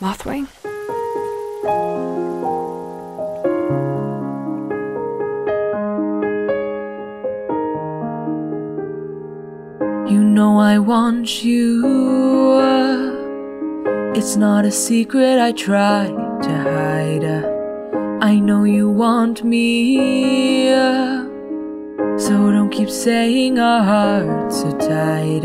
Mothwing? You know I want you. It's not a secret I try to hide. I know you want me, so don't keep saying our hearts are tied.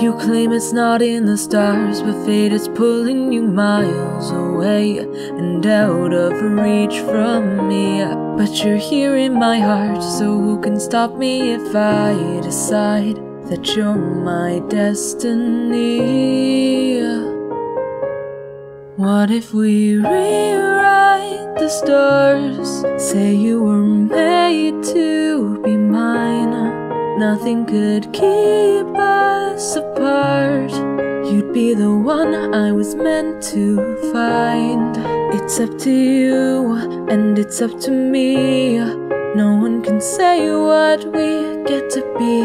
You claim it's not in the stars, but fate is pulling you miles away and out of reach from me. But you're here in my heart, so who can stop me if I decide that you're my destiny? What if we rewrite the stars? Say you were made to be mine. Nothing could keep us apart. You'd be the one I was meant to find. It's up to you, and it's up to me. No one can say what we get to be.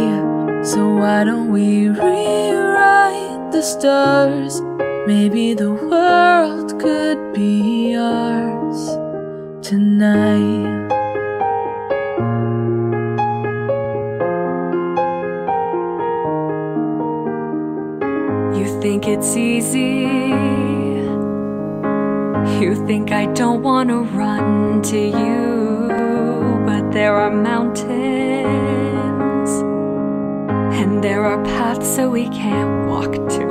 So why don't we rewrite the stars? Maybe the world could be ours tonight. You think it's easy. You think I don't want to run to you. But there are mountains, and there are paths that we can't walk to.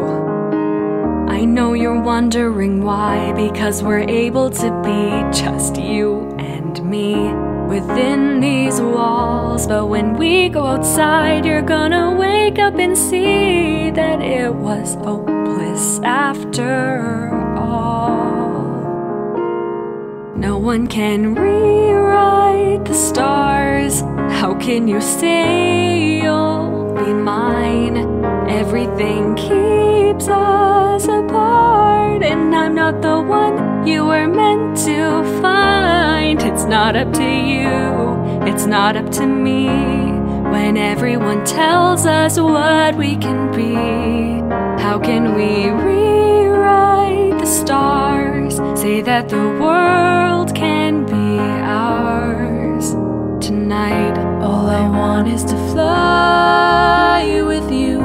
I know you're wondering why, because we're able to be just you and me within these walls. But when we go outside, you're gonna wake up and see that it was hopeless after all. No one can rewrite the stars. How can you say you'll be mine? Everything keeps us apart, and I'm not the one you were meant to find. It's not up to you, it's not up to me. When everyone tells us what we can be, how can we rewrite the stars? Say that the world can be ours tonight. All I want is to fly with you.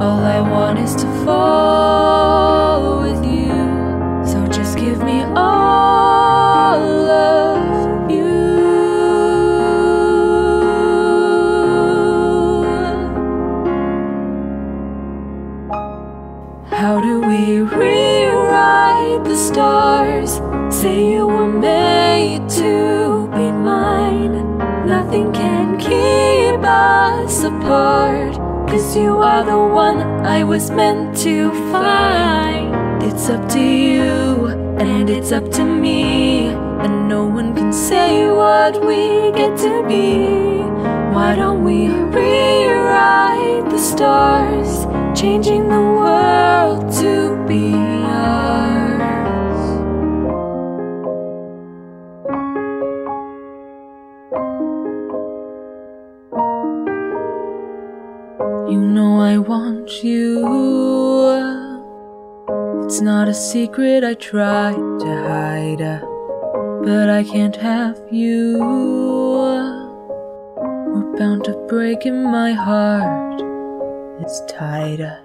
All I want is to fall with you. So just give me all of you. How do we rewrite the stars? Say you were made to be mine. Nothing can keep us apart, 'cause you are the one I was meant to find. It's up to you, and it's up to me. And no one can say what we get to be. Why don't we rewrite the stars? Changing the world to be ours. You know I want you. It's not a secret I try to hide, but I can't have you. We're bound to break, and my heart is tighter.